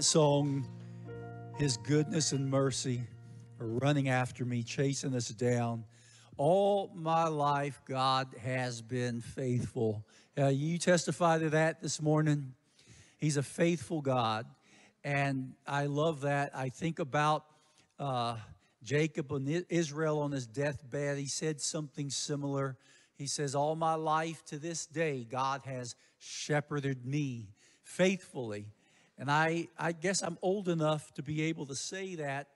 that song, His goodness and mercy are running after me, chasing us down. All my life, God has been faithful. You testify to that this morning. He's a faithful God. And I love that. I think about Jacob and Israel on his deathbed. He said something similar. He says, all my life to this day, God has shepherded me faithfully. And I guess I'm old enough to be able to say that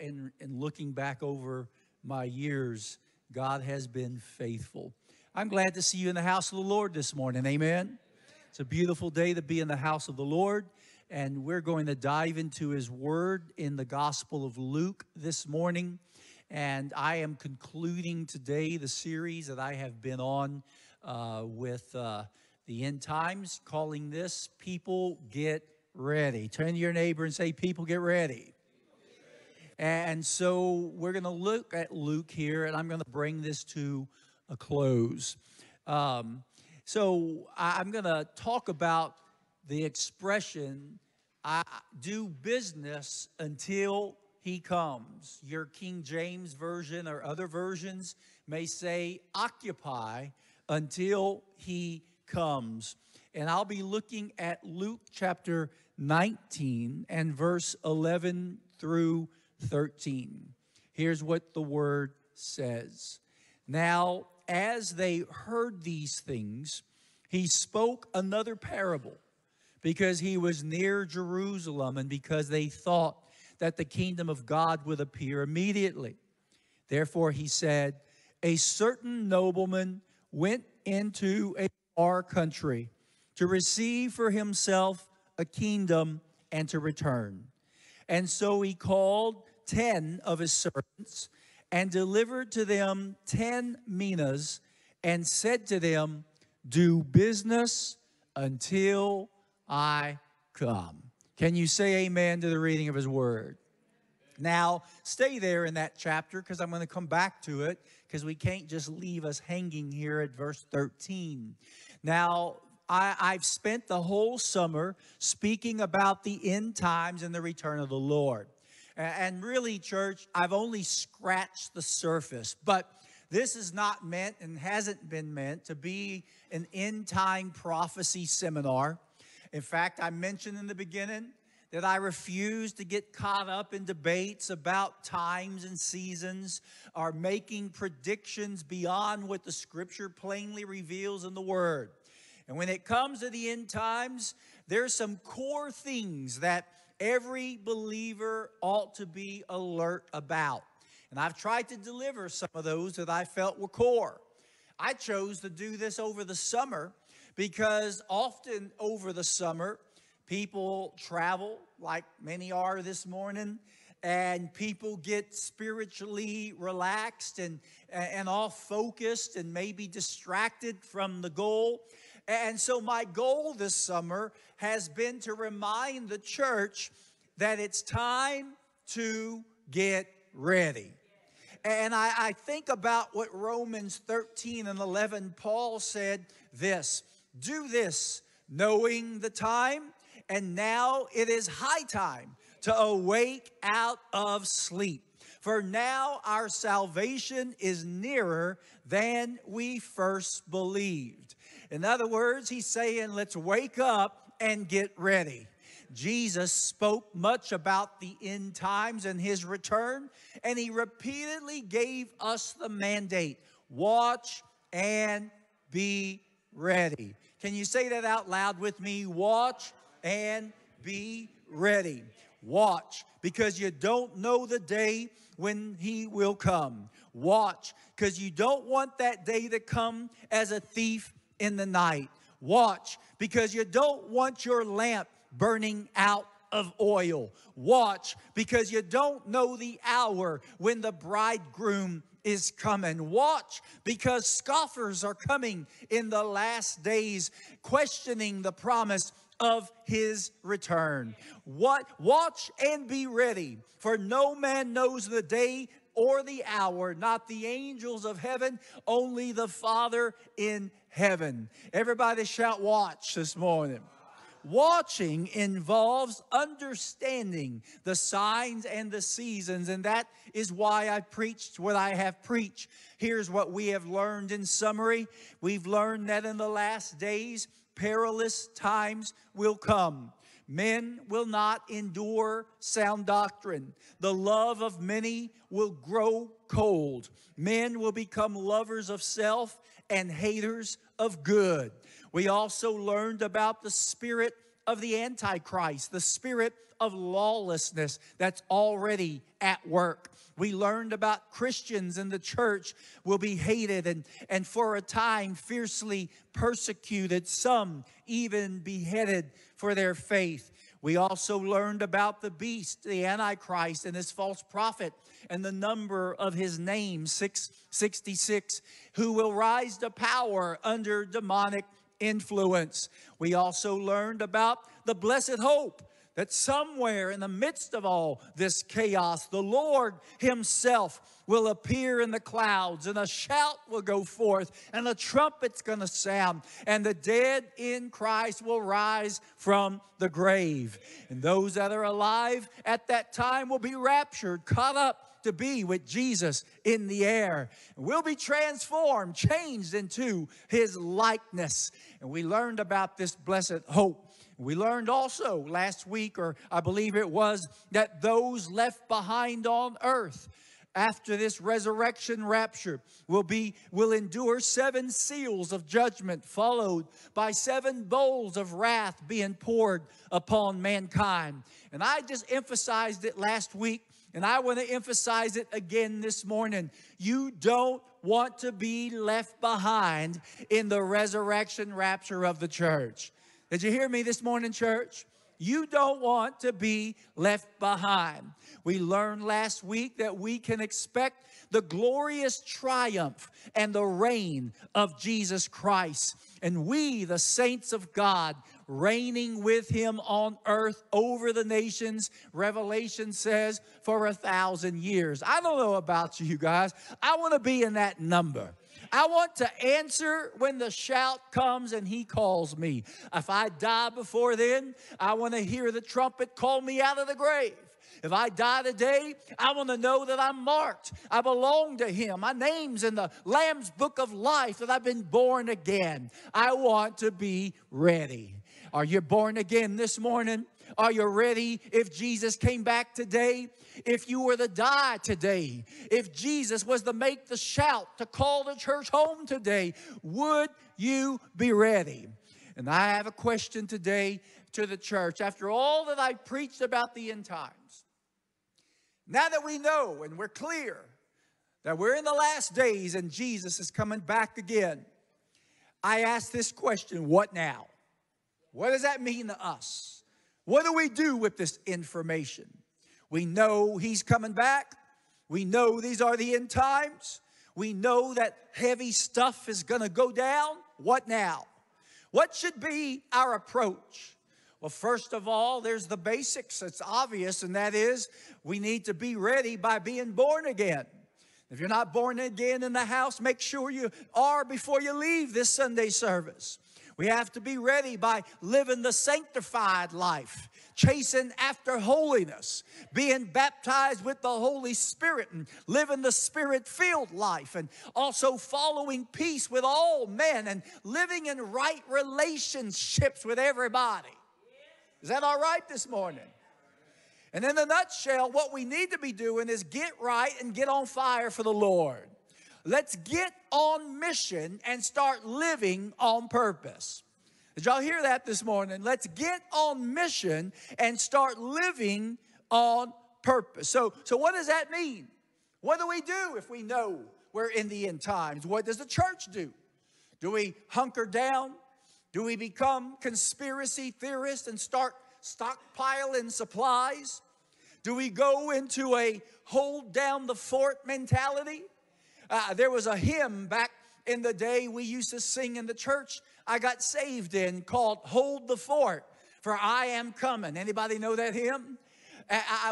in looking back over my years, God has been faithful. I'm glad to see you in the house of the Lord this morning. Amen. It's a beautiful day to be in the house of the Lord. And we're going to dive into His Word in the Gospel of Luke this morning. And I am concluding today the series that I have been on with the end times, calling this People Get Ready. Turn to your neighbor and say, people get ready. And so we're going to look at Luke here, and I'm going to bring this to a close. So I'm going to talk about the expression, I do business until He comes. Your King James Version or other versions may say, occupy until He comes. And I'll be looking at Luke chapter 19 and verse 11 through 13. Here's what the Word says. Now, as they heard these things, He spoke another parable, because He was near Jerusalem and because they thought that the kingdom of God would appear immediately. Therefore, He said, a certain nobleman went into a far country to receive for himself a kingdom and to return. And so he called 10 of his servants and delivered to them 10 minas and said to them, do business until I come. Can you say amen to the reading of His Word? Now, stay there in that chapter, because I'm going to come back to it, because we can't just leave us hanging here at verse 13. Now, I've spent the whole summer speaking about the end times and the return of the Lord. And really, church, I've only scratched the surface. But this is not meant and hasn't been meant to be an end-time prophecy seminar. In fact, I mentioned in the beginning that I refuse to get caught up in debates about times and seasons or making predictions beyond what the Scripture plainly reveals in the Word. And when it comes to the end times, there's some core things that every believer ought to be alert about. And I've tried to deliver some of those that I felt were core. I chose to do this over the summer because often over the summer, people travel, like many are this morning, and people get spiritually relaxed and off focused and maybe distracted from the goal. And so my goal this summer has been to remind the church that it's time to get ready. And I think about what Romans 13 and 11, Paul said this, do this, knowing the time, and now it is high time to awake out of sleep. For now our salvation is nearer than we first believed. In other words, he's saying, let's wake up and get ready. Jesus spoke much about the end times and His return, and He repeatedly gave us the mandate, watch and be ready. Can you say that out loud with me? Watch and be ready. Watch, because you don't know the day when He will come. Watch, because you don't want that day to come as a thief in the night. Watch, because you don't want your lamp burning out of oil. Watch, because you don't know the hour when the bridegroom is coming. Watch, because scoffers are coming in the last days, questioning the promise of His return. What? Watch and be ready, for no man knows the day or the hour, not the angels of heaven, only the Father in heaven. Everybody shout watch this morning. Watching involves understanding the signs and the seasons, and that is why I preached what I have preached. Here's what we have learned in summary. We've learned that in the last days, perilous times will come. Men will not endure sound doctrine. The love of many will grow cold. Men will become lovers of self and haters of good. We also learned about the spirit of the Antichrist, the spirit of lawlessness that's already at work. We learned about Christians in the church will be hated and for a time fiercely persecuted, some even beheaded for their faith. We also learned about the beast, the Antichrist, and his false prophet, and the number of his name, 666, who will rise to power under demonic influence. We also learned about the blessed hope, that somewhere in the midst of all this chaos, the Lord himself will appear in the clouds, and a shout will go forth, and a trumpet's going to sound, and the dead in Christ will rise from the grave. And those that are alive at that time will be raptured, caught up to be with Jesus in the air. We'll be transformed, changed into his likeness. And we learned about this blessed hope. We learned also last week, or I believe it was, that those left behind on earth after this resurrection rapture will endure 7 seals of judgment, followed by 7 bowls of wrath being poured upon mankind. And I just emphasized it last week, and I want to emphasize it again this morning. You don't want to be left behind in the resurrection rapture of the church. Did you hear me this morning, church? You don't want to be left behind. We learned last week that we can expect the glorious triumph and the reign of Jesus Christ. And we, the saints of God, reigning with him on earth over the nations, Revelation says, for 1,000 years. I don't know about you guys. I want to be in that number. I want to answer when the shout comes and he calls me. If I die before then, I want to hear the trumpet call me out of the grave. If I die today, I want to know that I'm marked. I belong to him. My name's in the Lamb's Book of Life, that I've been born again. I want to be ready. Are you born again this morning? Are you ready if Jesus came back today? If you were to die today, if Jesus was to make the shout to call the church home today, would you be ready? And I have a question today to the church. After all that I preached about the end times, now that we know and we're clear that we're in the last days and Jesus is coming back again, I ask this question: what now? What does that mean to us? What do we do with this information? We know he's coming back. We know these are the end times. We know that heavy stuff is going to go down. What now? What should be our approach? Well, first of all, there's the basics. It's obvious, and that is we need to be ready by being born again. If you're not born again in the house, make sure you are before you leave this Sunday service. We have to be ready by living the sanctified life, chasing after holiness, being baptized with the Holy Spirit, and living the Spirit-filled life, and also following peace with all men and living in right relationships with everybody. Is that all right this morning? And in a nutshell, what we need to be doing is get right and get on fire for the Lord. Let's get on mission and start living on purpose. Did y'all hear that this morning? Let's get on mission and start living on purpose. So what does that mean? What do we do if we know we're in the end times? What does the church do? Do we hunker down? Do we become conspiracy theorists and start stockpiling supplies? Do we go into a hold down the fort mentality? There was a hymn back in the day we used to sing in the church I got saved in called "Hold the Fort, for I Am Coming." Anybody know that hymn?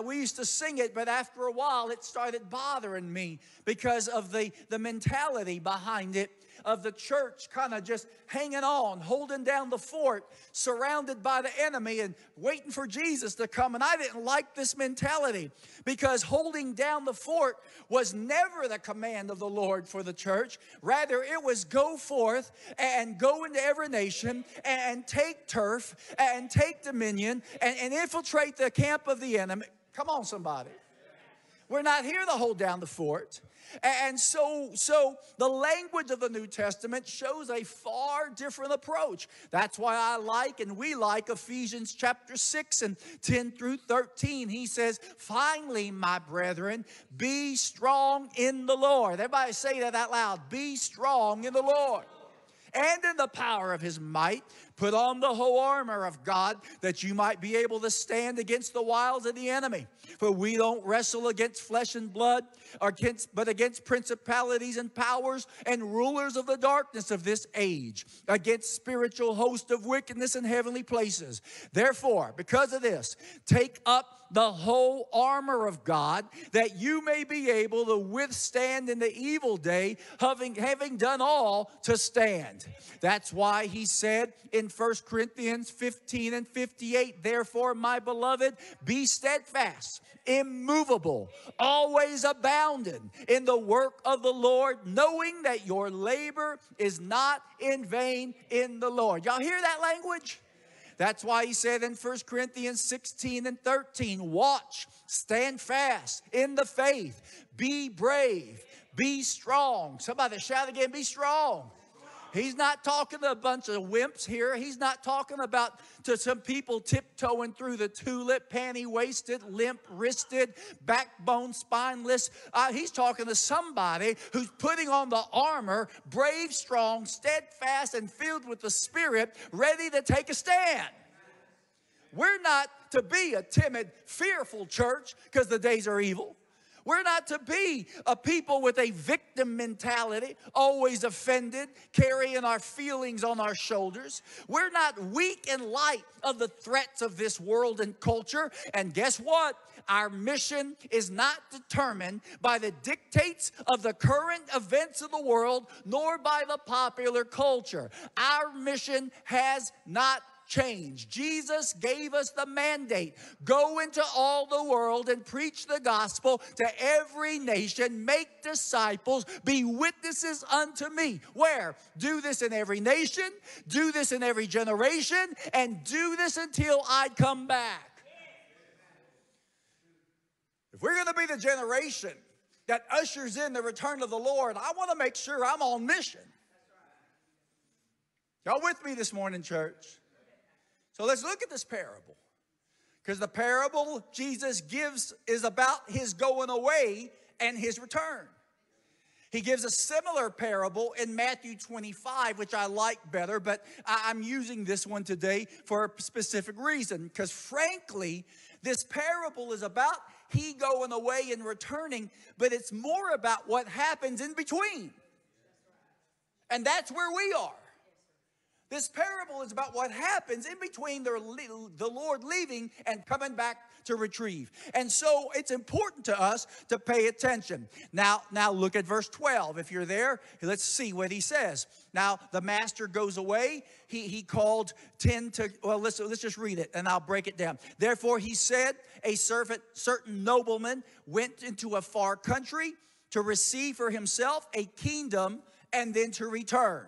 We used to sing it, but after a while it started bothering me because of the mentality behind it. of the church kind of just hanging on, holding down the fort, surrounded by the enemy and waiting for Jesus to come. And I didn't like this mentality, because holding down the fort was never the command of the Lord for the church. Rather, it was go forth and go into every nation and take turf and take dominion and infiltrate the camp of the enemy. Come on, somebody. We're not here to hold down the fort. And so the language of the New Testament shows a far different approach. That's why I like and we like Ephesians chapter 6 and 10 through 13. He says, finally, my brethren, be strong in the Lord. Everybody say that out loud. Be strong in the Lord. And in the power of his might, put on the whole armor of God, that you might be able to stand against the wiles of the enemy. For we don't wrestle against flesh and blood, but against principalities and powers and rulers of the darkness of this age, against spiritual hosts of wickedness in heavenly places. Therefore, because of this, take up the whole armor of God, that you may be able to withstand in the evil day, having done all to stand. That's why he said in 1 Corinthians 15 and 58, therefore, my beloved, be steadfast, immovable, always abounding in the work of the Lord, knowing that your labor is not in vain in the Lord. Y'all hear that language? That's why he said in 1 Corinthians 16 and 13, watch, stand fast in the faith, be brave, be strong. Somebody shout again, be strong. He's not talking to a bunch of wimps here. He's not talking about to some people tiptoeing through the tulip, panty-waisted, limp-wristed, backbone spineless. He's talking to somebody who's putting on the armor, brave, strong, steadfast, and filled with the Spirit, ready to take a stand. We're not to be a timid, fearful church because the days are evil. We're not to be a people with a victim mentality, always offended, carrying our feelings on our shoulders. We're not weak in light of the threats of this world and culture. And guess what? Our mission is not determined by the dictates of the current events of the world, nor by the popular culture. Our mission has not changed. Jesus gave us the mandate. Go into all the world and preach the gospel to every nation. Make disciples. Be witnesses unto me. Where? Do this in every nation. Do this in every generation. And do this until I come back. If we're going to be the generation that ushers in the return of the Lord, I want to make sure I'm on mission. Y'all with me this morning, church? So let's look at this parable, because the parable Jesus gives is about his going away and his return. He gives a similar parable in Matthew 25, which I like better, but I'm using this one today for a specific reason, because frankly, this parable is about he going away and returning, but it's more about what happens in between. And that's where we are. This parable is about what happens in between the Lord leaving and coming back to retrieve. And so it's important to us to pay attention. Now look at verse 12. If you're there, let's see what he says. Now, the master goes away. He called 10 to, well, let's just read it, and I'll break it down. Therefore, he said, a certain nobleman went into a far country to receive for himself a kingdom and then to return.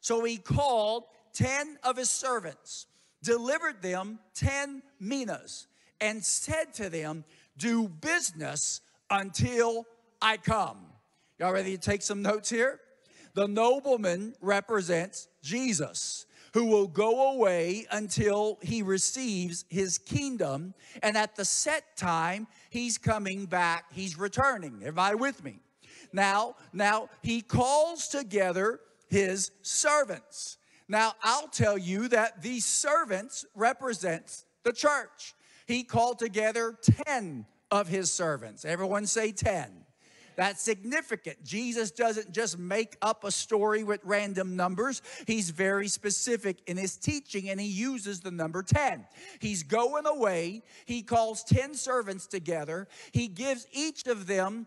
So he called 10 of his servants, delivered them 10 minas, and said to them, do business until I come. Y'all ready to take some notes here? The nobleman represents Jesus, who will go away until he receives his kingdom. And at the set time, he's coming back. He's returning. Everybody with me? Now he calls together his servants. Now, I'll tell you that these servants represents the church. He called together 10 of his servants. Everyone say 10. That's significant. Jesus doesn't just make up a story with random numbers. He's very specific in his teaching, and he uses the number 10. He's going away. He calls 10 servants together. He gives each of them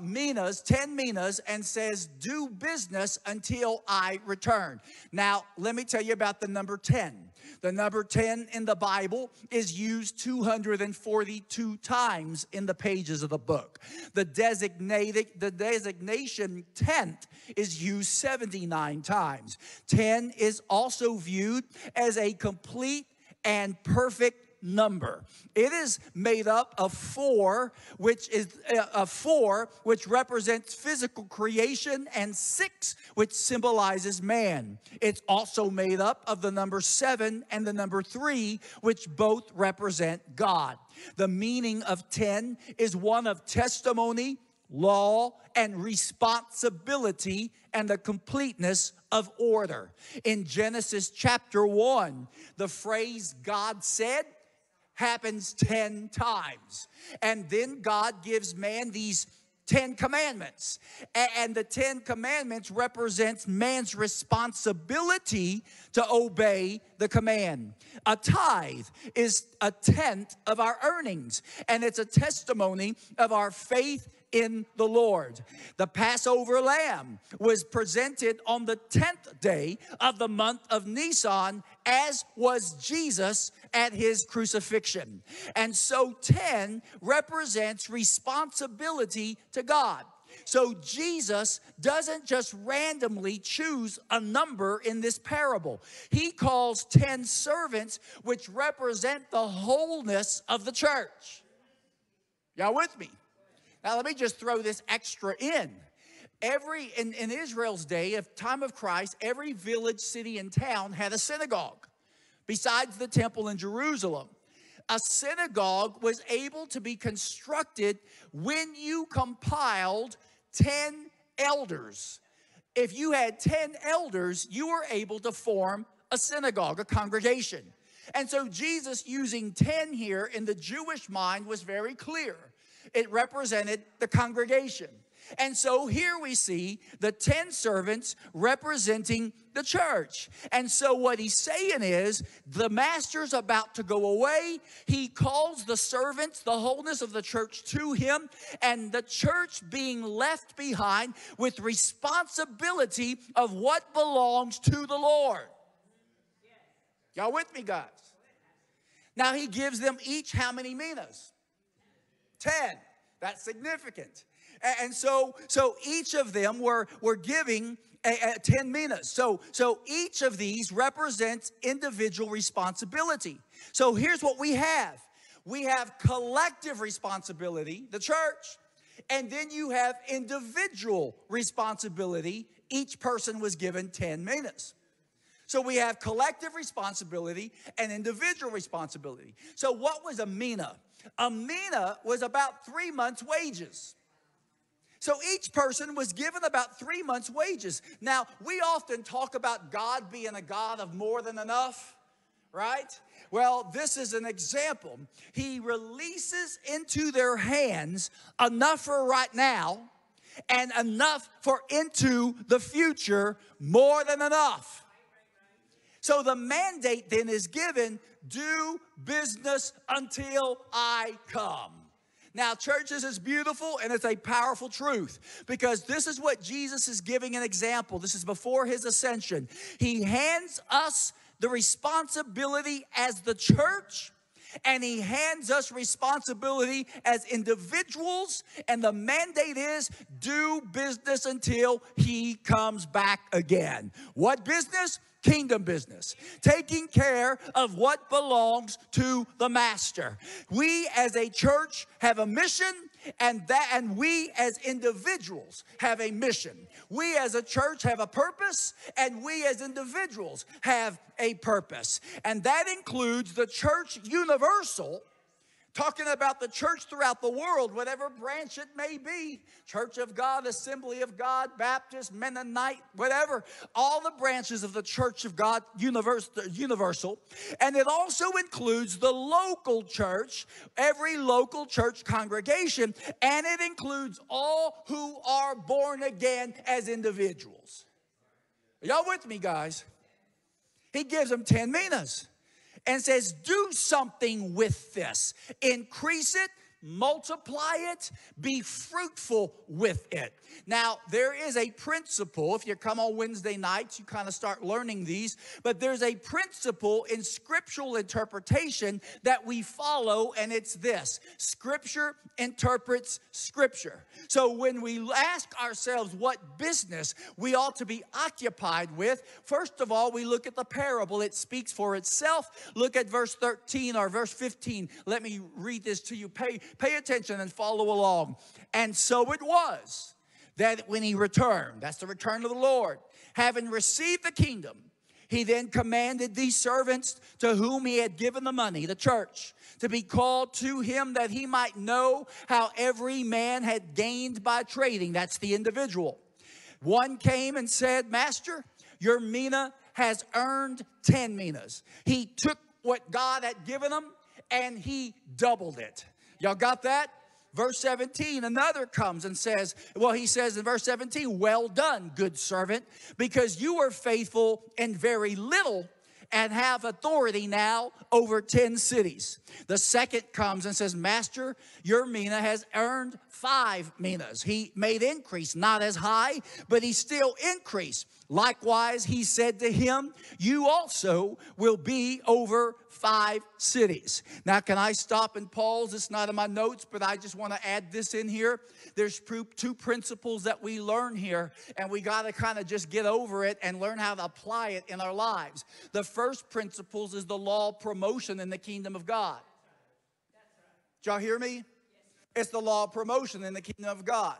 minas, 10 minas, and says, do business until I return. Now, let me tell you about the number 10. The number 10 in the Bible is used 242 times in the pages of the book. The designation tenth is used 79 times. 10 is also viewed as a complete and perfect number. It is made up of four, which represents physical creation, and 6, which symbolizes man. It's also made up of the number 7 and the number 3, which both represent God. The meaning of 10 is one of testimony, law, and responsibility, and the completeness of order. In Genesis chapter 1, the phrase God said happens 10 times. And then God gives man these 10 commandments. And the 10 commandments represents man's responsibility to obey the command. A tithe is a tenth of our earnings, and it's a testimony of our faith in the Lord. The Passover lamb was presented on the 10th day of the month of Nisan, as was Jesus at his crucifixion. And so 10 represents responsibility to God. So Jesus doesn't just randomly choose a number in this parable. He calls 10 servants, which represent the wholeness of the church. Y'all with me? Now, let me just throw this extra in. In Israel's day, of time of Christ, every village, city, and town had a synagogue, besides the temple in Jerusalem. A synagogue was able to be constructed when you compiled 10 elders. If you had 10 elders, you were able to form a synagogue, a congregation. And so Jesus using 10 here in the Jewish mind was very clear. It represented the congregation. And so here we see the 10 servants representing the church. And so what he's saying is the master's about to go away. He calls the servants, the wholeness of the church, to him, and the church being left behind with responsibility of what belongs to the Lord. Y'all with me, guys? Now he gives them each how many minas? 10. That's significant. And so each of them were giving 10 minas. So each of these represents individual responsibility. So here's what we have. We have collective responsibility, the church, and then you have individual responsibility. Each person was given 10 minas. So we have collective responsibility and individual responsibility. So what was a mina? A mina was about 3 months' wages. So each person was given about 3 months' wages. Now, we often talk about God being a God of more than enough, right? Well, this is an example. He releases into their hands enough for right now and enough for into the future, more than enough. So the mandate then is given, do business until I come. Now, church, this is beautiful, and it's a powerful truth, because this is what Jesus is giving an example. This is before his ascension. He hands us the responsibility as the church, and he hands us responsibility as individuals, and the mandate is do business until he comes back again. What business? Kingdom business, taking care of what belongs to the master. We as a church have a mission, and we as individuals have a mission. We as a church have a purpose, and we as individuals have a purpose. And that includes the church universal, talking about the church throughout the world, whatever branch it may be, Church of God, Assembly of God, Baptist, Mennonite, whatever, all the branches of the Church of God, universal. And it also includes the local church, every local church congregation, and it includes all who are born again as individuals. Are y'all with me, guys? He gives them 10 minas and says, do something with this. Increase it, multiply it, be fruitful with it. Now, there is a principle. If you come on Wednesday nights, you kind of start learning these. But there's a principle in scriptural interpretation that we follow, and it's this. Scripture interprets scripture. So when we ask ourselves what business we ought to be occupied with, first of all, we look at the parable. It speaks for itself. Look at verse 13 or verse 15. Let me read this to you. Pay attention and follow along. And so it was that when he returned, that's the return of the Lord, having received the kingdom, he then commanded these servants to whom he had given the money, the church, to be called to him that he might know how every man had gained by trading. That's the individual. One came and said, Master, your mina has earned 10 minas. He took what God had given him and he doubled it. Y'all got that? Verse 17, another comes and says, well, he says in verse 17, well done, good servant, because you were faithful in very little and have authority now over 10 cities. The second comes and says, Master, your mina has earned 5 minas. He made increase, not as high, but he still increased. Likewise, he said to him, you also will be over 5 cities. Now, can I stop and pause? It's not in my notes, but I just want to add this in here. There's 2 principles that we learn here, and we got to kind of just get over it and learn how to apply it in our lives. The first principles is the law of promotion in the kingdom of God. Did y'all hear me? It's the law of promotion in the kingdom of God.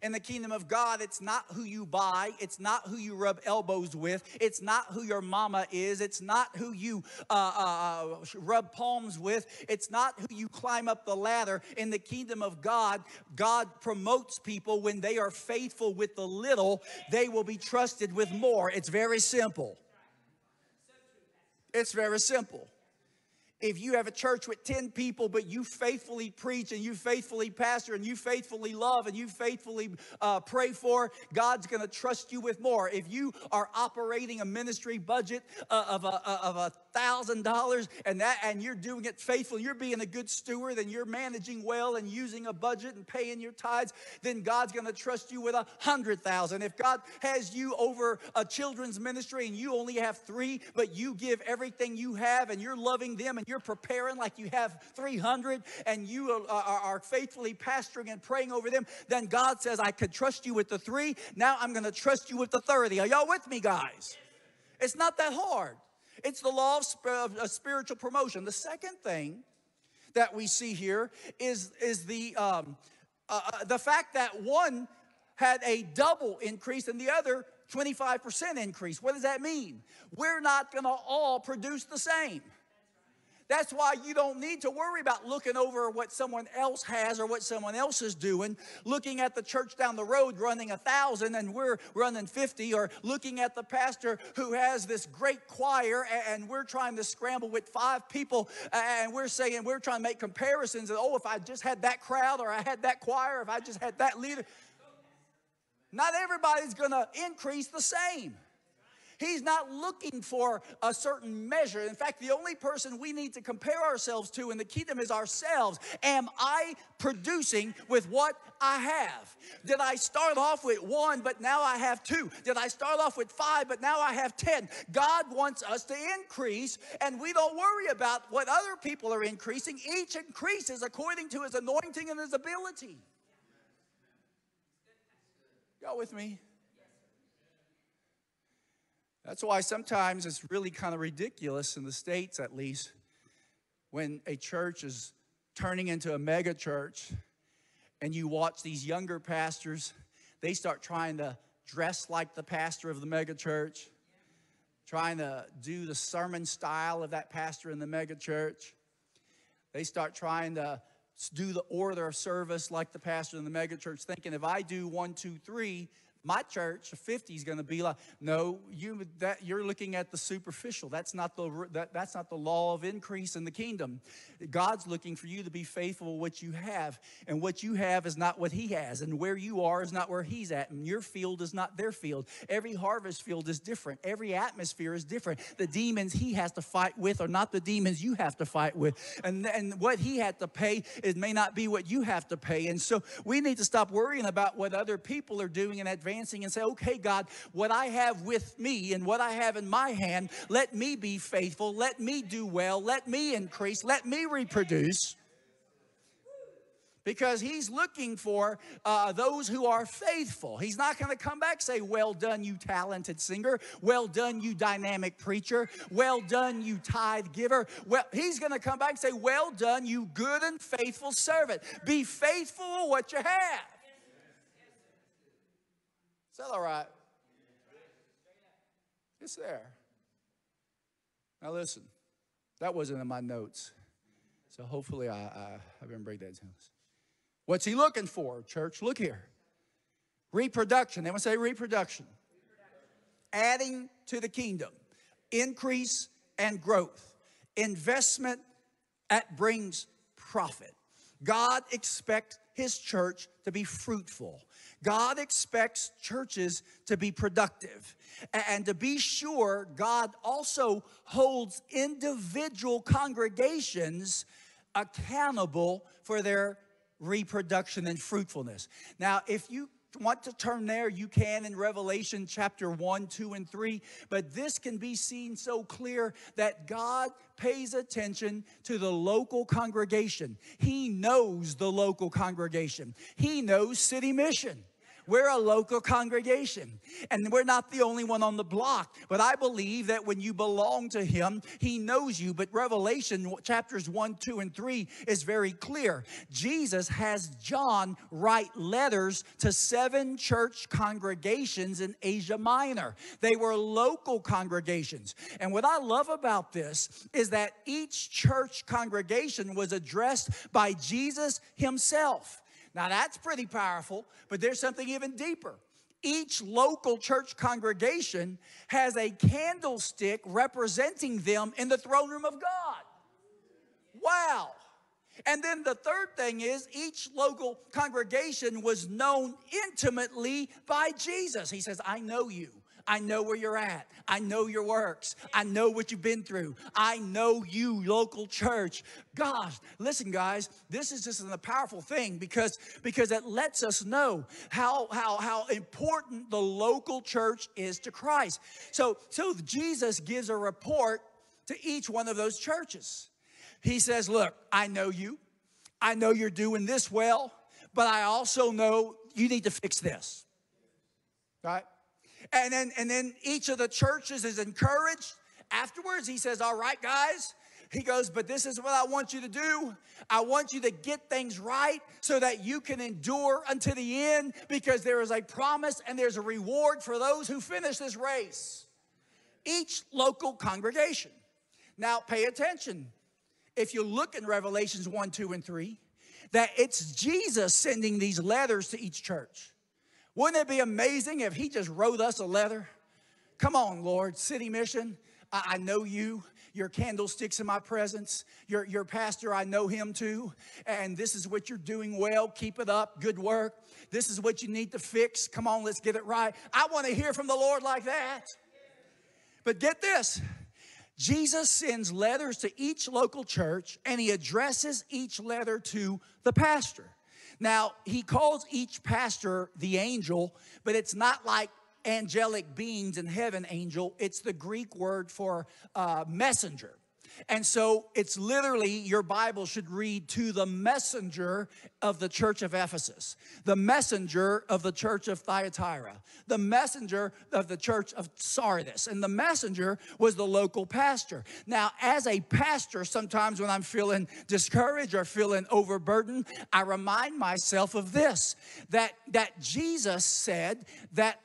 In the kingdom of God, it's not who you buy. It's not who you rub elbows with. It's not who your mama is. It's not who you rub palms with. It's not who you climb up the ladder. In the kingdom of God, God promotes people when they are faithful with the little. They will be trusted with more. It's very simple. It's very simple. If you have a church with 10 people, but you faithfully preach and you faithfully pastor and you faithfully love and you faithfully pray for, God's going to trust you with more. If you are operating a ministry budget of $1,000 and you're doing it faithful, you're being a good steward and you're managing well and using a budget and paying your tithes, then God's going to trust you with 100,000. If God has you over a children's ministry and you only have 3, but you give everything you have and you're loving them and you're preparing like you have 300 and you are faithfully pastoring and praying over them, then God says, I could trust you with the 3. Now I'm going to trust you with the 30. Are y'all with me, guys? It's not that hard. It's the law of spiritual promotion. The second thing that we see here is the fact that one had a double increase and the other 25% increase. What does that mean? We're not going to all produce the same. That's why you don't need to worry about looking over what someone else has or what someone else is doing, looking at the church down the road running 1,000 and we're running 50, or looking at the pastor who has this great choir and we're trying to scramble with 5 people and we're trying to make comparisons. And, oh, if I just had that crowd, or I had that choir, or if I just had that leader. Not everybody's going to increase the same. He's not looking for a certain measure. In fact, the only person we need to compare ourselves to in the kingdom is ourselves. Am I producing with what I have? Did I start off with 1, but now I have 2? Did I start off with 5, but now I have 10? God wants us to increase, and we don't worry about what other people are increasing. Each increases according to his anointing and his ability. Y'all with me? That's why sometimes it's really kind of ridiculous in the States, at least, when a church is turning into a mega church and you watch these younger pastors, they start trying to dress like the pastor of the mega church, trying to do the sermon style of that pastor in the mega church. They start trying to do the order of service like the pastor in the megachurch, thinking if I do 1, 2, 3, my church, 50, is going to be like, no, you're looking at the superficial. That's not the law of increase in the kingdom. God's looking for you to be faithful with what you have. And what you have is not what he has. And where you are is not where he's at. And your field is not their field. Every harvest field is different. Every atmosphere is different. The demons he has to fight with are not the demons you have to fight with. And what he had to pay, it may not be what you have to pay. And so we need to stop worrying about what other people are doing in advance. And say, okay, God, what I have with me and what I have in my hand, let me be faithful. Let me do well. Let me increase. Let me reproduce. Because he's looking for those who are faithful. He's not going to come back and say, well done, you talented singer. Well done, you dynamic preacher. Well done, you tithe giver. Well, he's going to come back and say, well done, you good and faithful servant. Be faithful with what you have. That's all right. It's there. Now listen, that wasn't in my notes. So hopefully I didn't break that down. What's he looking for, church? Look here. Reproduction. They want to say reproduction. Adding to the kingdom. Increase and growth. Investment that brings profit. God expects his church to be fruitful. God expects churches to be productive. And to be sure, God also holds individual congregations accountable for their reproduction and fruitfulness. Now, if you want to turn there, you can in Revelation chapter 1, 2, and 3. But this can be seen so clear that God pays attention to the local congregation. He knows the local congregation. He knows City Mission. We're a local congregation, and we're not the only one on the block. But I believe that when you belong to him, he knows you. But Revelation chapters 1, 2, and 3 is very clear. Jesus has John write letters to 7 church congregations in Asia Minor. They were local congregations. And what I love about this is that each church congregation was addressed by Jesus himself. Now, that's pretty powerful, but there's something even deeper. Each local church congregation has a candlestick representing them in the throne room of God. Wow. And then the third thing is each local congregation was known intimately by Jesus. He says, I know you. I know where you're at. I know your works. I know what you've been through. I know you, local church. Gosh, listen, guys, this is just a powerful thing because it lets us know how important the local church is to Christ. So Jesus gives a report to each one of those churches. He says, look, I know you. I know you're doing this well, but I also know you need to fix this. Right? And then each of the churches is encouraged. Afterwards, he says, all right, guys. He goes, but this is what I want you to do. I want you to get things right so that you can endure unto the end, because there is a promise and there's a reward for those who finish this race. Each local congregation. Now, pay attention. If you look in Revelations 1, 2, and 3, that it's Jesus sending these letters to each church. Wouldn't it be amazing if he just wrote us a letter? Come on, Lord, City Mission, I know you. Your candlestick's in my presence. Your pastor, I know him too. And this is what you're doing well. Keep it up. Good work. This is what you need to fix. Come on, let's get it right. I want to hear from the Lord like that. But get this. Jesus sends letters to each local church, and he addresses each letter to the pastor. Now, he calls each pastor the angel, but it's not like angelic beings in heaven, angel. It's the Greek word for messenger. And so it's literally, your Bible should read, to the messenger of the church of Ephesus, the messenger of the church of Thyatira, the messenger of the church of Sardis. And the messenger was the local pastor. Now, as a pastor, sometimes when I'm feeling discouraged or feeling overburdened, I remind myself of this, that Jesus said that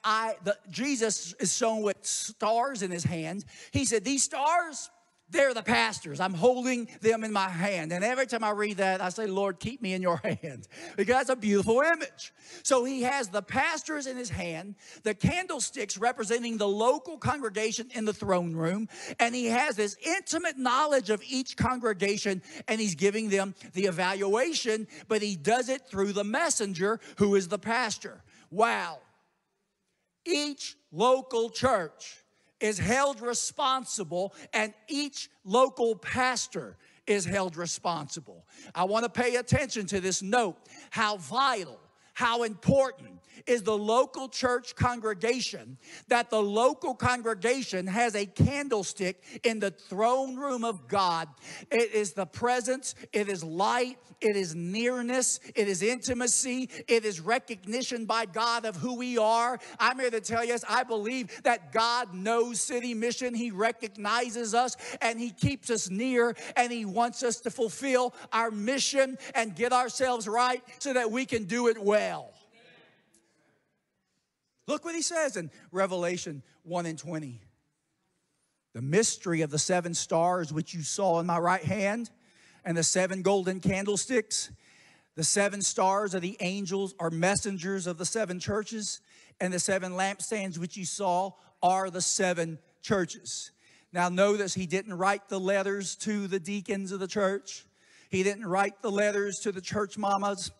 Jesus is shown with stars in his hand. He said, these stars They're the pastors. I'm holding them in my hand. And every time I read that, I say, Lord, keep me in your hand. Because that's a beautiful image. So he has the pastors in his hand, the candlesticks representing the local congregation in the throne room. And he has this intimate knowledge of each congregation. And he's giving them the evaluation. But he does it through the messenger, who is the pastor. Wow. Each local church is held responsible, and each local pastor is held responsible. I want to pay attention to this note. How vital, how important is the local church congregation, that the local congregation has a candlestick in the throne room of God. It is the presence, it is light, it is nearness, it is intimacy, it is recognition by God of who we are. I'm here to tell you, I believe that God knows City Mission. He recognizes us, and he keeps us near, and he wants us to fulfill our mission and get ourselves right so that we can do it well. Look what he says in Revelation 1:20. The mystery of the 7 stars which you saw in my right hand, and the 7 golden candlesticks. The 7 stars are the angels or messengers of the 7 churches, and the 7 lampstands which you saw are the 7 churches. Now notice, he didn't write the letters to the deacons of the church. He didn't write the letters to the church mamas.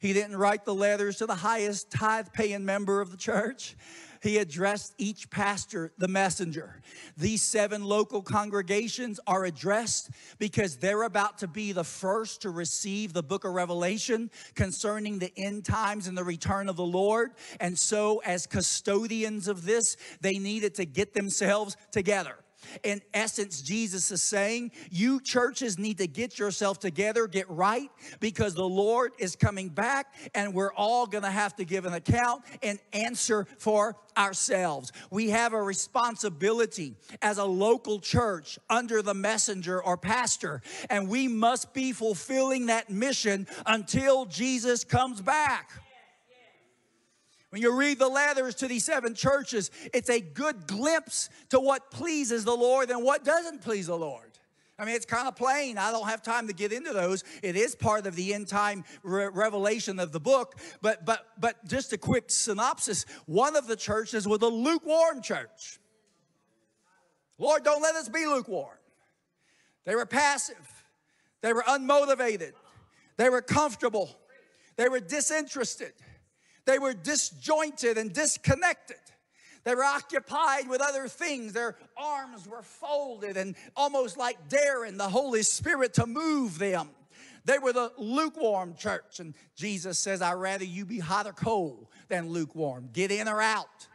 He didn't write the letters to the highest tithe-paying member of the church. He addressed each pastor, the messenger. These 7 local congregations are addressed because they're about to be the first to receive the book of Revelation concerning the end times and the return of the Lord. And so, as custodians of this, they needed to get themselves together. In essence, Jesus is saying, you churches need to get yourself together, get right, because the Lord is coming back, and we're all going to have to give an account and answer for ourselves. We have a responsibility as a local church under the messenger or pastor, and we must be fulfilling that mission until Jesus comes back. When you read the letters to these 7 churches, it's a good glimpse to what pleases the Lord and what doesn't please the Lord. I mean, it's kind of plain. I don't have time to get into those. It is part of the end time revelation of the book. But just a quick synopsis. One of the churches was a lukewarm church. Lord, don't let us be lukewarm. They were passive. They were unmotivated. They were comfortable. They were disinterested. They were disjointed and disconnected. They were occupied with other things. Their arms were folded and almost like daring the Holy Spirit to move them. They were the lukewarm church. And Jesus says, I'd rather you be hot or cold than lukewarm. Get in or out.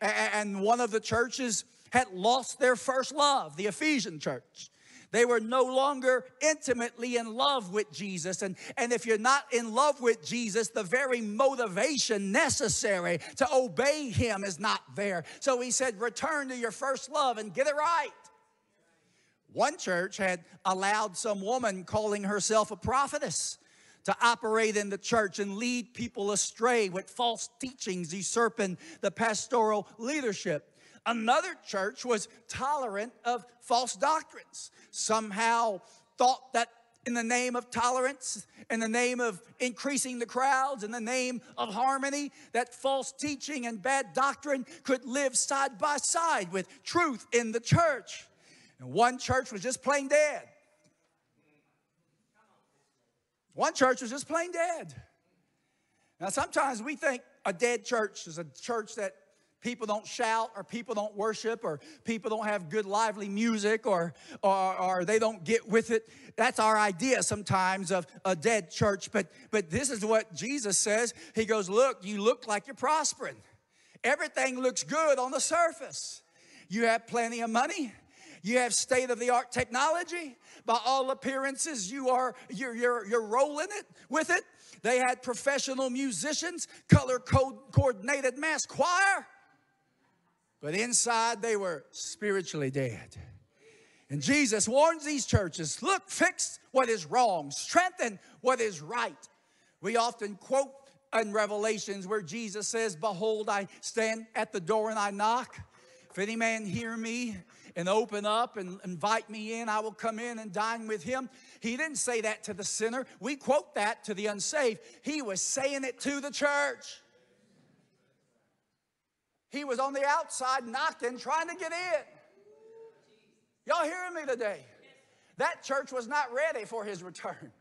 And one of the churches had lost their first love, the Ephesian church. They were no longer intimately in love with Jesus. And if you're not in love with Jesus, the very motivation necessary to obey him is not there. So he said, return to your first love and get it right. One church had allowed some woman calling herself a prophetess to operate in the church and lead people astray with false teachings, usurping the pastoral leadership. Another church was tolerant of false doctrines. Somehow thought that in the name of tolerance, in the name of increasing the crowds, in the name of harmony, that false teaching and bad doctrine could live side by side with truth in the church. And one church was just plain dead. One church was just plain dead. Now, sometimes we think a dead church is a church that people don't shout, or people don't worship, or people don't have good lively music, or they don't get with it. That's our idea sometimes of a dead church. But this is what Jesus says. He goes, look, you look like you're prospering. Everything looks good on the surface. You have plenty of money. You have state-of-the-art technology. By all appearances, you're rolling it with it. They had professional musicians, color-coordinated mass choir. But inside, they were spiritually dead. And Jesus warns these churches, look, fix what is wrong. Strengthen what is right. We often quote in Revelations where Jesus says, behold, I stand at the door and I knock. If any man hear me and open up and invite me in, I will come in and dine with him. He didn't say that to the sinner. We quote that to the unsaved. He was saying it to the church. He was on the outside knocking, trying to get in. Y'all hearing me today? That church was not ready for his return.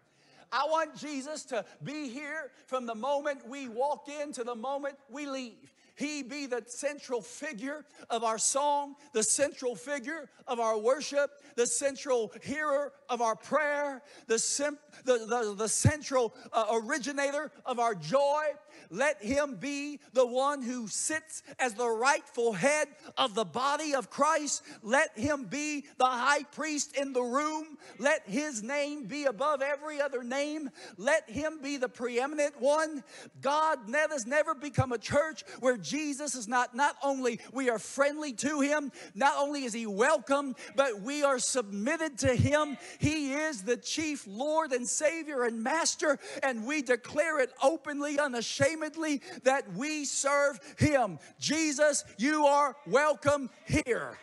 I want Jesus to be here from the moment we walk in to the moment we leave. He be the central figure of our song, the central figure of our worship, the central hearer of our prayer, the central originator of our joy. Let him be the one who sits as the rightful head of the body of Christ. Let him be the high priest in the room. Let his name be above every other name. Let him be the preeminent one. God has never become a church where Jesus is not only we are friendly to him, not only is he welcome, but we are submitted to him. He is the chief Lord and Savior and Master, and we declare it openly, unashamedly, that we serve him. Jesus, you are welcome here.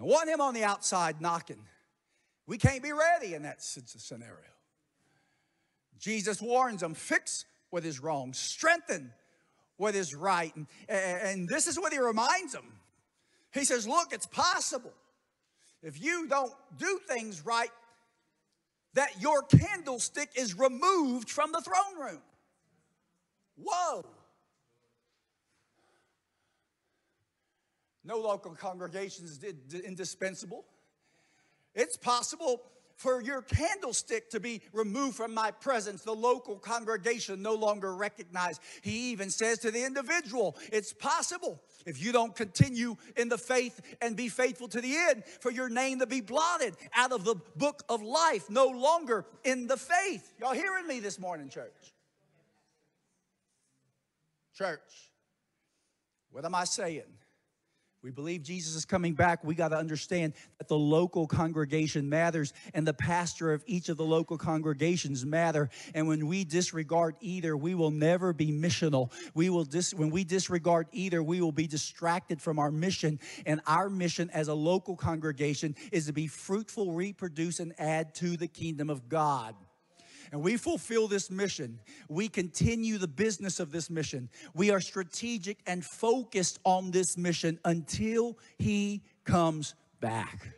I want him on the outside knocking. We can't be ready in that scenario. Jesus warns them, fix what is wrong, strengthen what is right. And this is what he reminds them. He says, look, it's possible if you don't do things right that your candlestick is removed from the throne room. Whoa. No local congregations did indispensable. It's possible for your candlestick to be removed from my presence. The local congregation no longer recognized. He even says to the individual, it's possible if you don't continue in the faith and be faithful to the end for your name to be blotted out of the book of life, no longer in the faith. Y'all hearing me this morning, church? Church, what am I saying? We believe Jesus is coming back. We got to understand that the local congregation matters and the pastor of each of the local congregations matter. And when we disregard either, we will never be missional. When we disregard either, we will be distracted from our mission. And our mission as a local congregation is to be fruitful, reproduce, and add to the kingdom of God. And we fulfill this mission. We continue the business of this mission. We are strategic and focused on this mission until he comes back.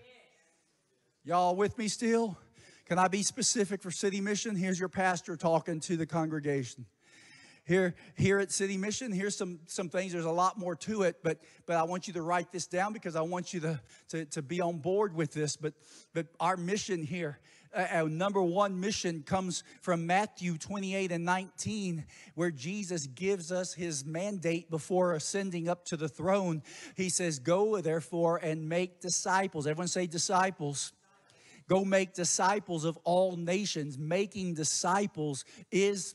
Y'all with me still? Can I be specific for City Mission? Here's your pastor talking to the congregation. Here at City Mission, here's some things. There's a lot more to it, but I want you to write this down because I want you to be on board with this. But our mission here, our number one mission comes from Matthew 28 and 19, where Jesus gives us his mandate before ascending up to the throne. He says, go therefore and make disciples. Everyone say disciples. Go make disciples of all nations. Making disciples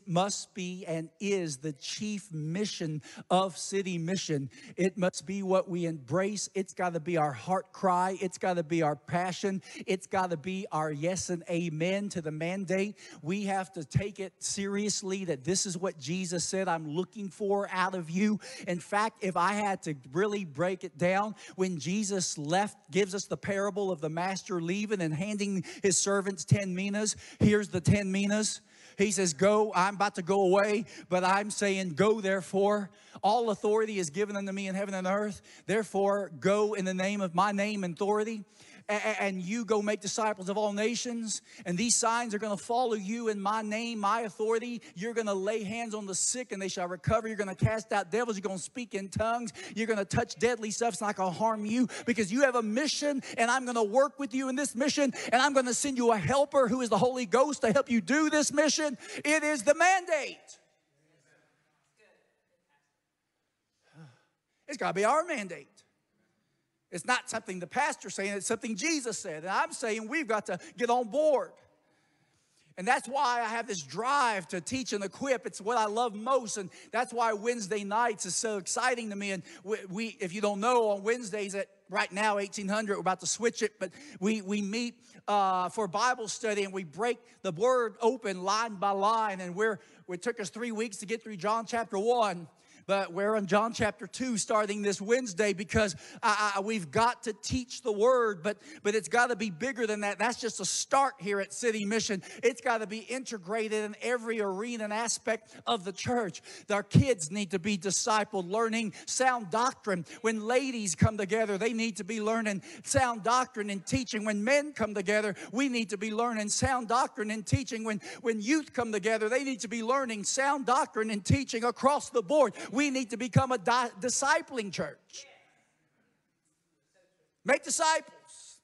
must be and is the chief mission of City Mission. It must be what we embrace. It's got to be our heart cry. It's got to be our passion. It's got to be our yes and amen to the mandate. We have to take it seriously that this is what Jesus said I'm looking for out of you. In fact, if I had to really break it down, when Jesus left, gives us the parable of the master leaving and handing his servants 10 minas. Here's the 10 minas. He says, go, I'm about to go away, but I'm saying, go therefore. All authority is given unto me in heaven and earth. Therefore, go in the name of my name and authority. And you go make disciples of all nations. And these signs are going to follow you in my name, my authority. You're going to lay hands on the sick and they shall recover. You're going to cast out devils. You're going to speak in tongues. You're going to touch deadly stuff. It's not going to harm you because you have a mission and I'm going to work with you in this mission. And I'm going to send you a helper who is the Holy Ghost to help you do this mission. It is the mandate. It's got to be our mandate. It's not something the pastor's saying, it's something Jesus said. And I'm saying we've got to get on board. And that's why I have this drive to teach and equip. It's what I love most. And that's why Wednesday nights is so exciting to me. And we if you don't know, on Wednesdays at right now, 1800, we're about to switch it, but we meet for Bible study, and we break the word open line by line. And it took us 3 weeks to get through John chapter 1. But we're on John chapter 2 starting this Wednesday, because we've got to teach the word, but it's got to be bigger than that. That's just a start here at City Mission. It's got to be integrated in every arena and aspect of the church. Our kids need to be discipled, learning sound doctrine. When ladies come together, they need to be learning sound doctrine and teaching. When men come together, we need to be learning sound doctrine and teaching. When youth come together, they need to be learning sound doctrine and teaching across the board. We need to become a discipling church. Make disciples.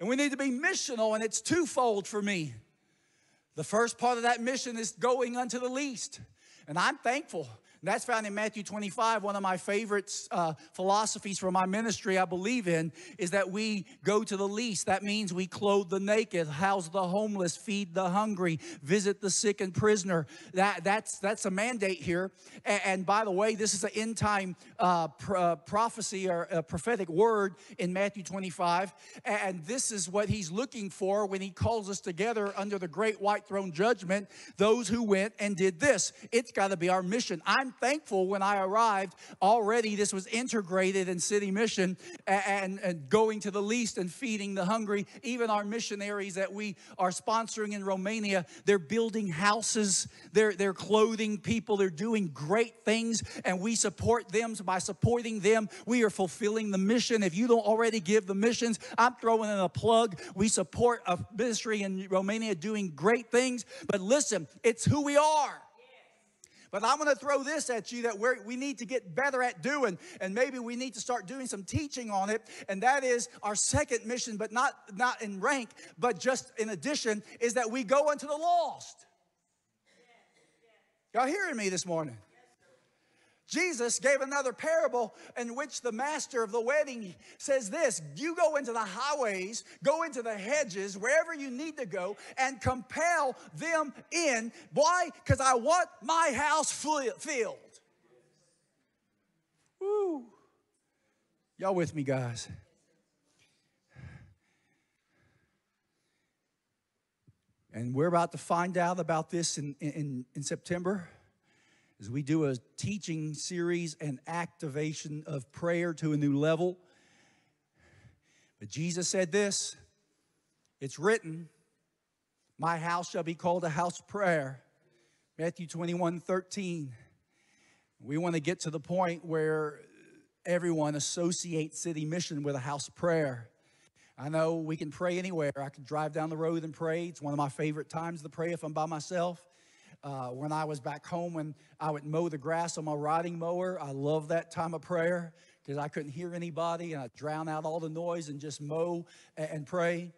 And we need to be missional, and it's twofold for me. The first part of that mission is going unto the least. And I'm thankful. And that's found in Matthew 25. One of my favorite philosophies for my ministry I believe in is that we go to the least. That means we clothe the naked, house the homeless, feed the hungry, visit the sick and prisoner. That's a mandate here. And by the way, this is an end time prophecy or a prophetic word in Matthew 25. And this is what he's looking for when he calls us together under the great white throne judgment. Those who went and did this. It's got to be our mission. I'm thankful when I arrived already this was integrated in City Mission, and going to the least and feeding the hungry. Even our missionaries that we are sponsoring in Romania, they're building houses, they're clothing people, they're doing great things, and we support them. So by supporting them, we are fulfilling the mission. If you don't already give the missions, I'm throwing in a plug. We support a ministry in Romania doing great things, but listen, it's who we are. But I'm going to throw this at you that we need to get better at doing, and maybe we need to start doing some teaching on it, and that is our second mission, but not in rank, but just in addition, is that we go unto the lost. Y'all hearing me this morning? Jesus gave another parable in which the master of the wedding says this: you go into the highways, go into the hedges, wherever you need to go, and compel them in. Why? Because I want my house filled. Woo. Y'all with me, guys? And we're about to find out about this in September. As we do a teaching series and activation of prayer to a new level. But Jesus said this: it's written, my house shall be called a house of prayer. Matthew 21:13. We want to get to the point where everyone associates City Mission with a house of prayer. I know we can pray anywhere. I can drive down the road and pray. It's one of my favorite times to pray if I'm by myself. When I was back home, when I would mow the grass on my riding mower, I loved that time of prayer because I couldn't hear anybody, and I'd drown out all the noise and just mow and pray.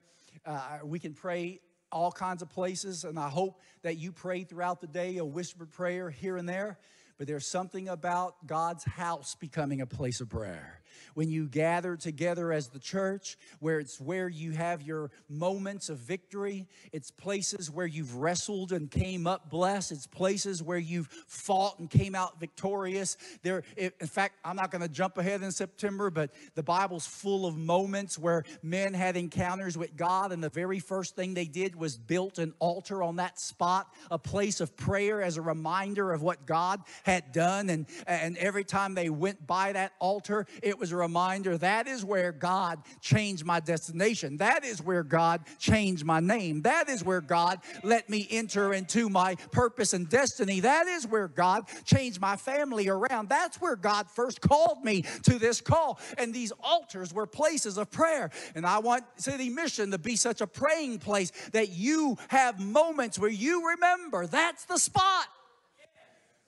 We can pray all kinds of places, and I hope that you pray throughout the day, a whispered prayer here and there. But there's something about God's house becoming a place of prayer. When you gather together as the church, where it's where you have your moments of victory, it's places where you've wrestled and came up blessed, it's places where you've fought and came out victorious. In fact, I'm not going to jump ahead in September, but the Bible's full of moments where men had encounters with God, and the very first thing they did was built an altar on that spot, a place of prayer as a reminder of what God had done, and every time they went by that altar, it was a reminder, that is where God changed my destination. That is where God changed my name. That is where God let me enter into my purpose and destiny. That is where God changed my family around. That's where God first called me to this call. And these altars were places of prayer. And I want City Mission to be such a praying place that you have moments where you remember that's the spot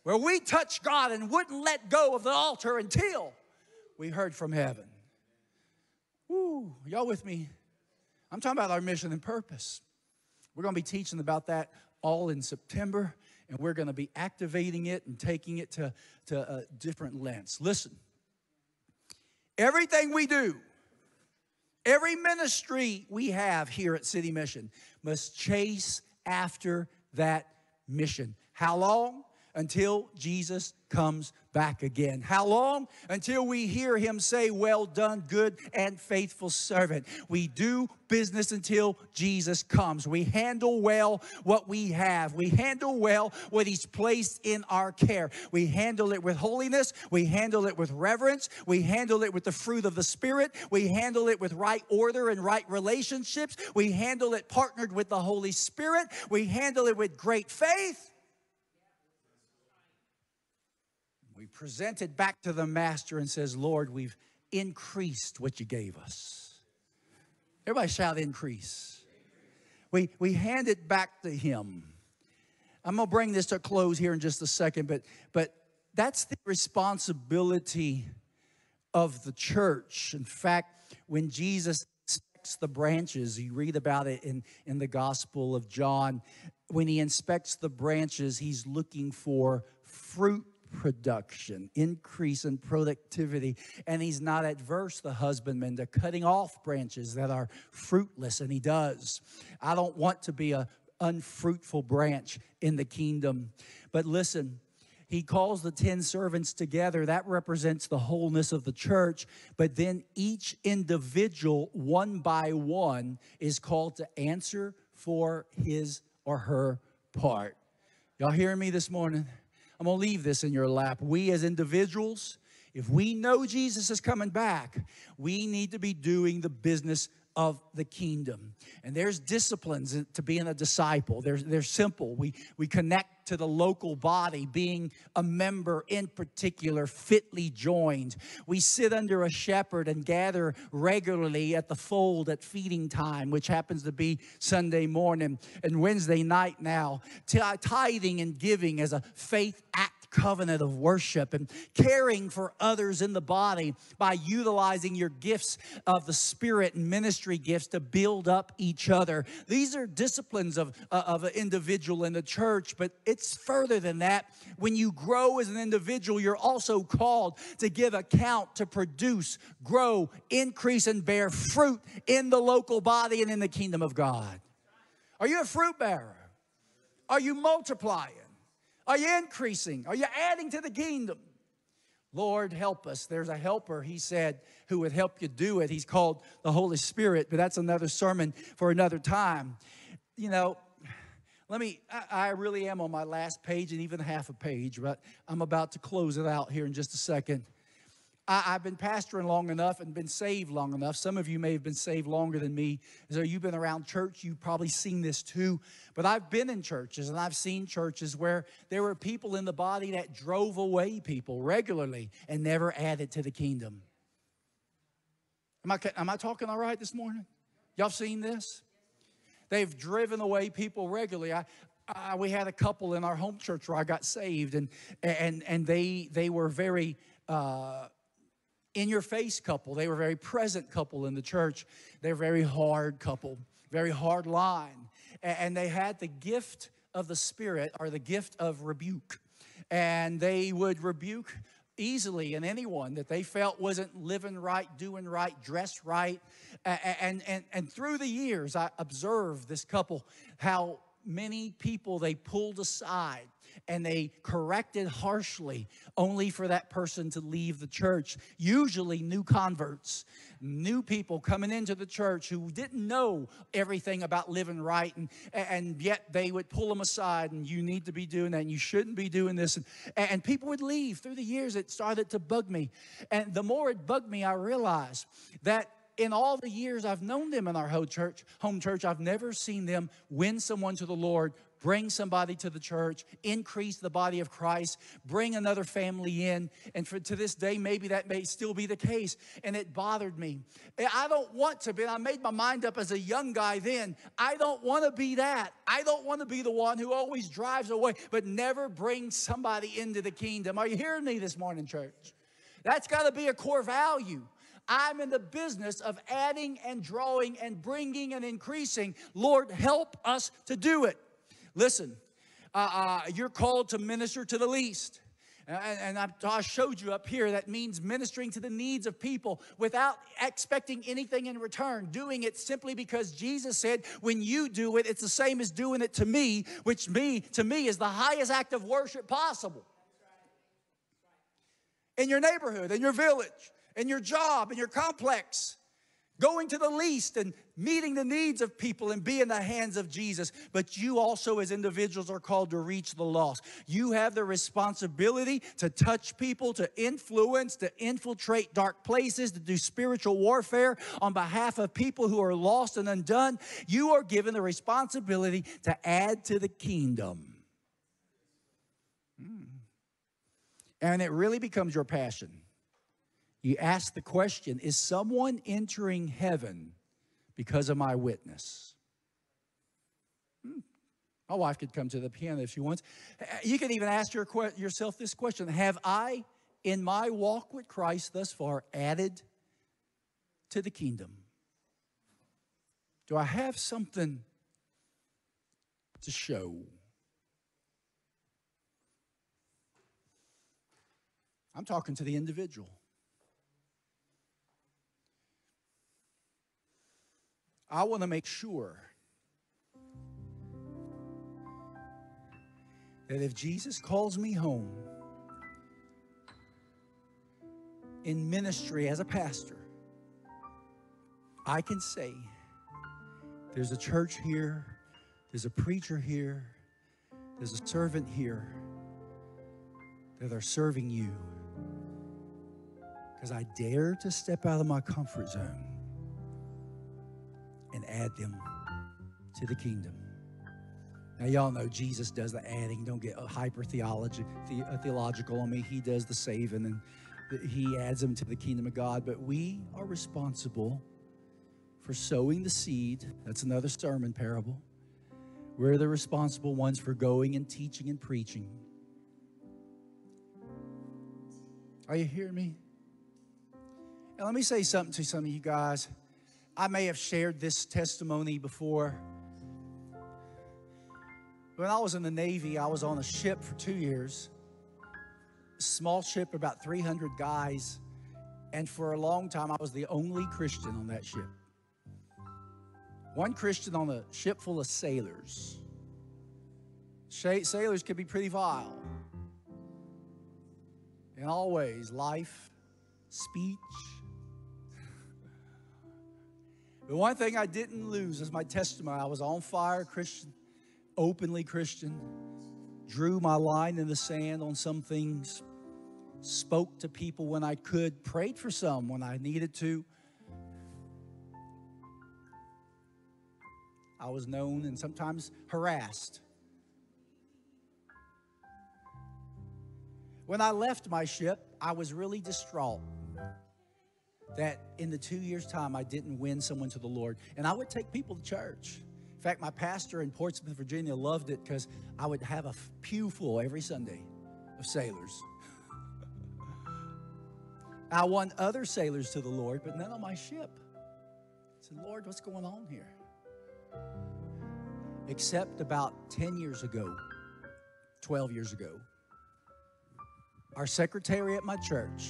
where we touched God and wouldn't let go of the altar until we heard from heaven. Woo, y'all with me? I'm talking about our mission and purpose. We're going to be teaching about that all in September, and we're going to be activating it and taking it to different lengths. Listen, everything we do Every ministry we have here at City Mission must chase after that mission. How long? Until Jesus comes back again. How long? Until we hear him say, well done, good and faithful servant. We do business until Jesus comes. We handle well what we have. We handle well what he's placed in our care. We handle it with holiness. We handle it with reverence. We handle it with the fruit of the Spirit. We handle it with right order and right relationships. We handle it partnered with the Holy Spirit. We handle it with great faith. We present it back to the master and says, Lord, we've increased what you gave us. Everybody shout increase. We hand it back to him. I'm going to bring this to a close here in just a second, but that's the responsibility of the church. In fact, when Jesus inspects the branches, you read about it in the Gospel of John. When he inspects the branches, he's looking for fruit production, increase in productivity, and he's not adverse, the husbandman, to cutting off branches that are fruitless, and he does. I don't want to be an unfruitful branch in the kingdom. But listen, he calls the 10 servants together. That represents the wholeness of the church. But then each individual, one by one, is called to answer for his or her part. Y'all hearing me this morning? I'm going to leave this in your lap. We as individuals, if we know Jesus is coming back, we need to be doing the business of the kingdom. And there's disciplines to being a disciple. They're simple. We connect to the local body, being a member in particular, fitly joined. We sit under a shepherd and gather regularly at the fold at feeding time, which happens to be Sunday morning and Wednesday night now. Tithing and giving as a faith act. Covenant of worship and caring for others in the body by utilizing your gifts of the Spirit and ministry gifts to build up each other. These are disciplines of an individual in the church, but it's further than that. When you grow as an individual, you're also called to give account, to produce, grow, increase, and bear fruit in the local body and in the kingdom of God. Are you a fruit bearer? Are you multiplying? Are you increasing? Are you adding to the kingdom? Lord, help us. There's a helper, he said, who would help you do it. He's called the Holy Spirit, but that's another sermon for another time. You know, I really am on my last page and even half a page, but I'm about to close it out here in just a second. I've been pastoring long enough and been saved long enough. Some of you may have been saved longer than me. So you've been around church. You've probably seen this too. But I've been in churches and I've seen churches where there were people in the body that drove away people regularly and never added to the kingdom. Am I talking all right this morning? Y'all seen this? They've driven away people regularly. We had a couple in our home church where I got saved and they were very... in-your-face couple. They were a very present couple in the church. They're a very hard couple, very hard line. And they had the gift of the Spirit or the gift of rebuke. And they would rebuke easily in anyone that they felt wasn't living right, doing right, dressed right. And through the years, I observed this couple, how many people they pulled aside and they corrected harshly only for that person to leave the church. Usually new converts, new people coming into the church who didn't know everything about living right, and yet they would pull them aside and you need to be doing that and you shouldn't be doing this. And people would leave. Through the years, it started to bug me. And the more it bugged me, I realized that in all the years I've known them in our home church, I've never seen them win someone to the Lord, bring somebody to the church, increase the body of Christ, bring another family in. And to this day, maybe that may still be the case. And it bothered me. I don't want to be, I made my mind up as a young guy then. I don't want to be that. I don't want to be the one who always drives away, but never brings somebody into the kingdom. Are you hearing me this morning, church? That's got to be a core value. I'm in the business of adding and drawing and bringing and increasing. Lord, help us to do it. Listen, you're called to minister to the least. And I showed you up here, that means ministering to the needs of people without expecting anything in return. Doing it simply because Jesus said, when you do it, it's the same as doing it to me, which to me is the highest act of worship possible. In your neighborhood, in your village, in your job, in your complex. Going to the least and meeting the needs of people and be in the hands of Jesus. But you also as individuals are called to reach the lost. You have the responsibility to touch people, to influence, to infiltrate dark places, to do spiritual warfare on behalf of people who are lost and undone. You are given the responsibility to add to the kingdom. And it really becomes your passion. You ask the question, is someone entering heaven because of my witness? My wife could come to the piano if she wants. You can even ask yourself this question. Have I, in my walk with Christ thus far, added to the kingdom? Do I have something to show? I'm talking to the individual. I want to make sure that if Jesus calls me home in ministry as a pastor, I can say there's a church here, there's a preacher here, there's a servant here that are serving you, because I dare to step out of my comfort zone and add them to the kingdom. Now, y'all know Jesus does the adding. Don't get hyper-theological on me. He does the saving, and he adds them to the kingdom of God. But we are responsible for sowing the seed. That's another sermon parable. We're the responsible ones for going and teaching and preaching. Are you hearing me? And let me say something to some of you guys. I may have shared this testimony before. When I was in the Navy, I was on a ship for 2 years. A small ship, about 300 guys. And for a long time, I was the only Christian on that ship. One Christian on a ship full of sailors. Sailors could be pretty vile. And always, life, speech. The one thing I didn't lose is my testimony. I was on fire, Christian, openly Christian, drew my line in the sand on some things, spoke to people when I could, prayed for some when I needed to. I was known and sometimes harassed. When I left my ship, I was really distraught that in the 2 years' time, I didn't win someone to the Lord. And I would take people to church. In fact, my pastor in Portsmouth, Virginia, loved it because I would have a pew full every Sunday of sailors. I won other sailors to the Lord, but none on my ship. I said, Lord, what's going on here? Except about 10 years ago, 12 years ago, our secretary at my church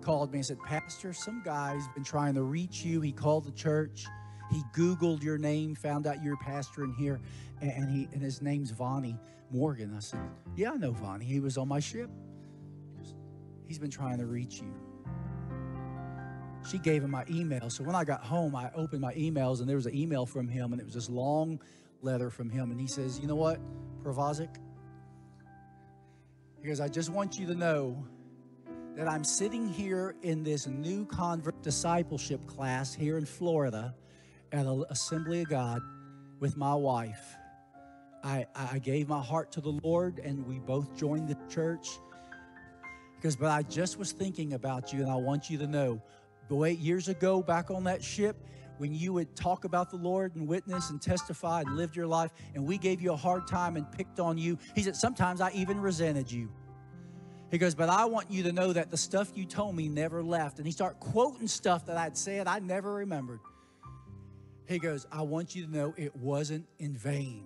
called me and said, Pastor, some guy's been trying to reach you. He called the church. He Googled your name, found out you're a pastor in here, and his name's Vonnie Morgan. I said, yeah, I know Vonnie. He was on my ship. He's been trying to reach you. She gave him my email. So when I got home, I opened my emails, and there was an email from him, and it was this long letter from him. And he says, you know what, Provozic? He goes, I just want you to know that I'm sitting here in this new convert discipleship class here in Florida at an Assembly of God with my wife. I gave my heart to the Lord, and we both joined the church. Because, but I just was thinking about you, and I want you to know, boy, 8 years ago, back on that ship, when you would talk about the Lord and witness and testify and lived your life, and we gave you a hard time and picked on you. He said, sometimes I even resented you. He goes, but I want you to know that the stuff you told me never left. And he started quoting stuff that I'd said I never remembered. He goes, I want you to know it wasn't in vain.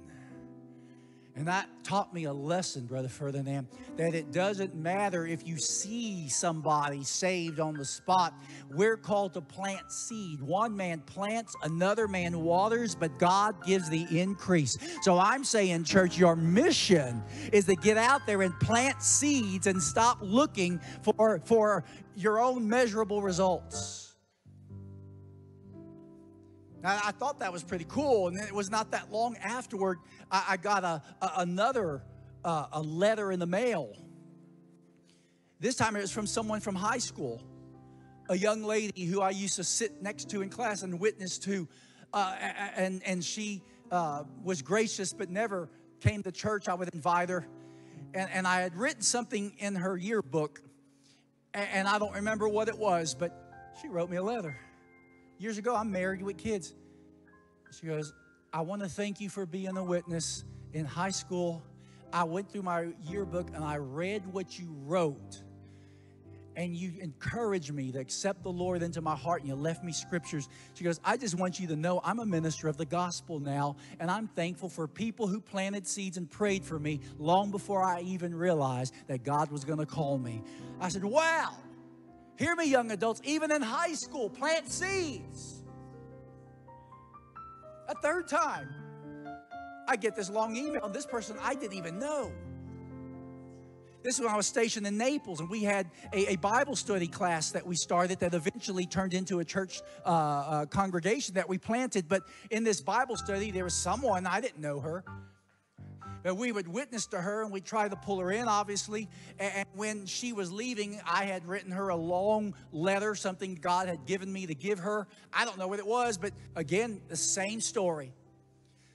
And that taught me a lesson, Brother Ferdinand, that it doesn't matter if you see somebody saved on the spot. We're called to plant seed. One man plants, another man waters, but God gives the increase. So I'm saying, church, your mission is to get out there and plant seeds and stop looking for your own measurable results. I thought that was pretty cool, and it was not that long afterward I got another letter in the mail. This time it was from someone from high school, a young lady who I used to sit next to in class and witness to, and she was gracious but never came to church. I would invite her, and I had written something in her yearbook, and I don't remember what it was, but she wrote me a letter. Years ago, I'm married with kids. She goes, I want to thank you for being a witness in high school. I went through my yearbook and I read what you wrote. And you encouraged me to accept the Lord into my heart, and you left me scriptures. She goes, I just want you to know I'm a minister of the gospel now, and I'm thankful for people who planted seeds and prayed for me long before I even realized that God was going to call me. I said, wow. Hear me, young adults, even in high school, plant seeds. A third time, I get this long email. This person I didn't even know. This is when I was stationed in Naples, and we had a Bible study class that we started that eventually turned into a church congregation that we planted. But in this Bible study, there was someone, I didn't know her, but we would witness to her, and we'd try to pull her in, obviously. And when she was leaving, I had written her a long letter, something God had given me to give her. I don't know what it was, but again, the same story.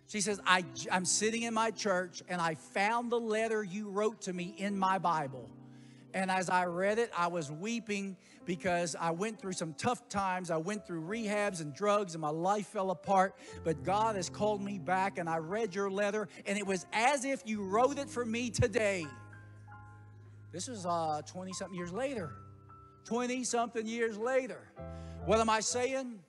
She says, I'm sitting in my church, and I found the letter you wrote to me in my Bible. And as I read it, I was weeping because I went through some tough times. I went through rehabs and drugs, and my life fell apart. But God has called me back, and I read your letter, and it was as if you wrote it for me today. This was 20-something years later. 20-something years later. What am I saying?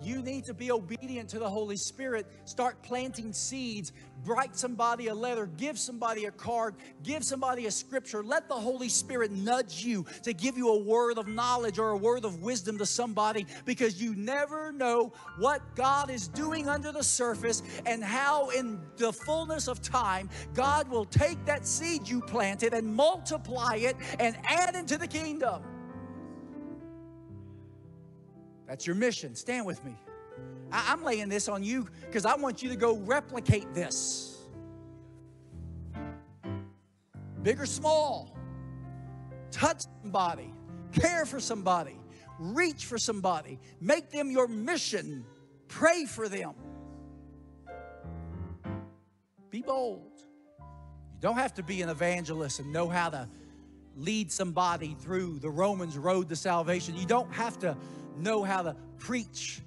You need to be obedient to the Holy Spirit. Start planting seeds. Write somebody a letter. Give somebody a card. Give somebody a scripture. Let the Holy Spirit nudge you to give you a word of knowledge or a word of wisdom to somebody, because you never know what God is doing under the surface and how in the fullness of time, God will take that seed you planted and multiply it and add into the kingdom. That's your mission. Stand with me. I'm laying this on you because I want you to go replicate this. Big or small. Touch somebody. Care for somebody. Reach for somebody. Make them your mission. Pray for them. Be bold. You don't have to be an evangelist and know how to lead somebody through the Romans road to salvation. You don't have to know how to preach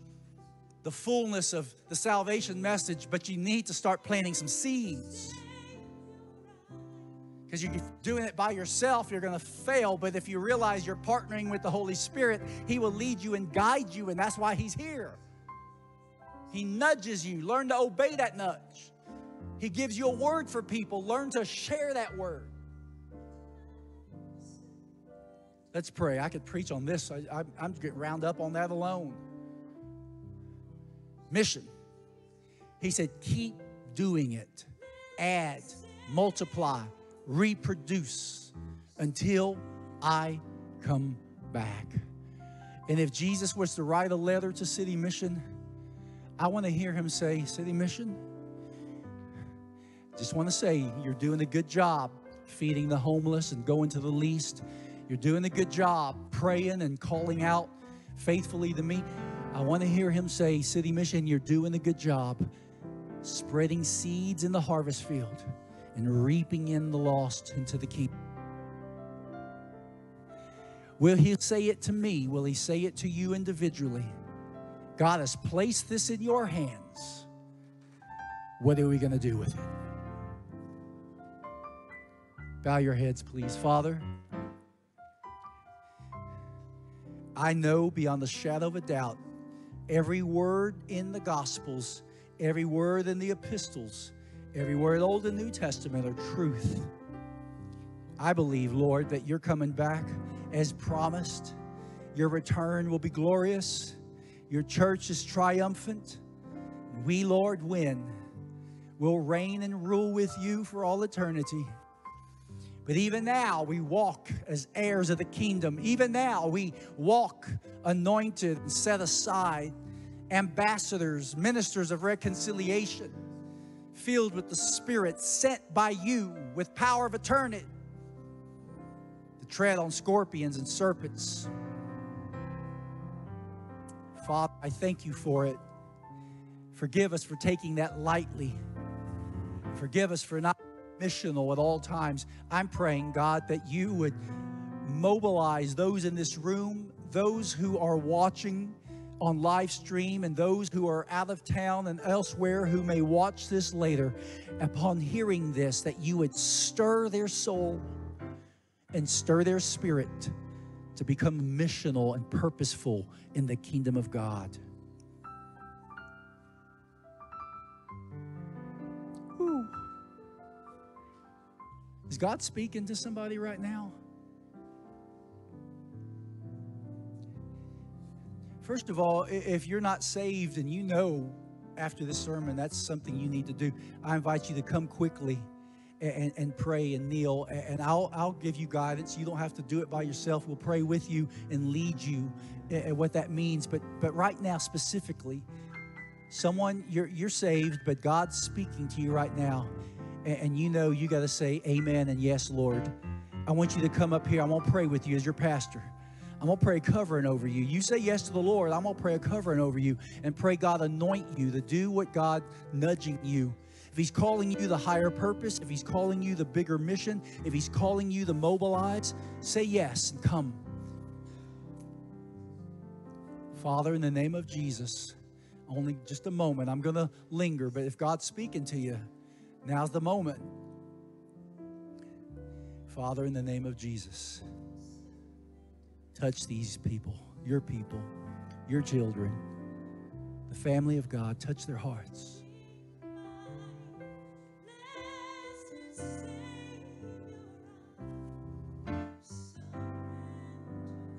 the fullness of the salvation message, but you need to start planting some seeds. Because you're doing it by yourself, you're going to fail. But if you realize you're partnering with the Holy Spirit, He will lead you and guide you, and that's why He's here. He nudges you. Learn to obey that nudge. He gives you a word for people. Learn to share that word. Let's pray. I could preach on this. I'm getting round up on that alone. Mission. He said, keep doing it. Add, multiply, reproduce until I come back. And if Jesus was to write a letter to City Mission, I want to hear Him say, City Mission, just want to say you're doing a good job feeding the homeless and going to the least. You're doing a good job praying and calling out faithfully to me. I want to hear Him say, City Mission, you're doing a good job spreading seeds in the harvest field and reaping in the lost into the kingdom. Will He say it to me? Will He say it to you individually? God has placed this in your hands. What are we going to do with it? Bow your heads, please. Father, I know beyond the shadow of a doubt, every word in the Gospels, every word in the epistles, Every word, Old and New Testament, are truth. I believe, Lord, that you're coming back as promised. Your return will be glorious. Your church is triumphant. We, Lord, win. We'll reign and rule with you for all eternity. But even now, we walk as heirs of the kingdom. Even now, we walk anointed and set aside, ambassadors, ministers of reconciliation, filled with the Spirit, sent by you with power of eternity to tread on scorpions and serpents. Father, I thank you for it. Forgive us for taking that lightly. Forgive us for not missional at all times. I'm praying, God, that you would mobilize those in this room, those who are watching on live stream, and those who are out of town and elsewhere who may watch this later. Upon hearing this, that you would stir their soul and stir their spirit to become missional and purposeful in the kingdom of God. Ooh. Is God speaking to somebody right now? First of all, if you're not saved and you know after this sermon that's something you need to do, I invite you to come quickly and pray and kneel. And I'll give you guidance. You don't have to do it by yourself. We'll pray with you and lead you at what that means. But right now, specifically, someone, you're saved, but God's speaking to you right now. And you know you got to say amen and yes, Lord. I want you to come up here. I'm going to pray with you as your pastor. I'm going to pray a covering over you. You say yes to the Lord, I'm going to pray a covering over you and pray God anoint you to do what God's nudging you. If he's calling you the higher purpose, if he's calling you the bigger mission, if he's calling you to mobilize, say yes and come. Father, in the name of Jesus, only just a moment. I'm going to linger, but if God's speaking to you, now's the moment. Father, in the name of Jesus, touch these people, your children, the family of God. Touch their hearts.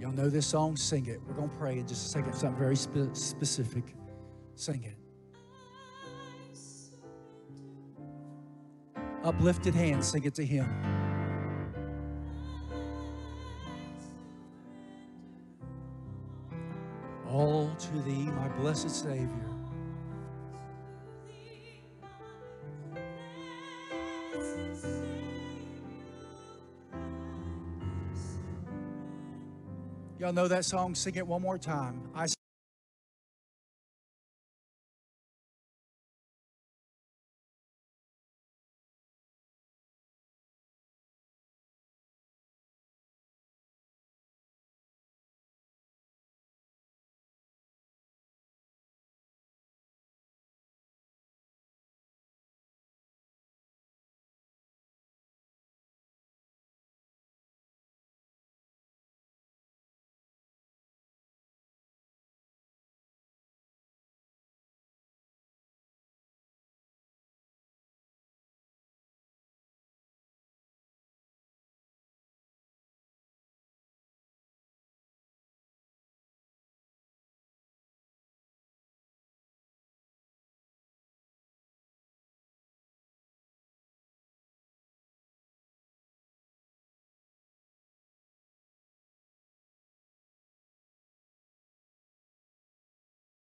Y'all know this song? Sing it. We're going to pray in just a second. Something very specific. Sing it. Uplifted hands. Sing it to him. All to thee, my blessed Savior. Y'all know that song? Sing it one more time. I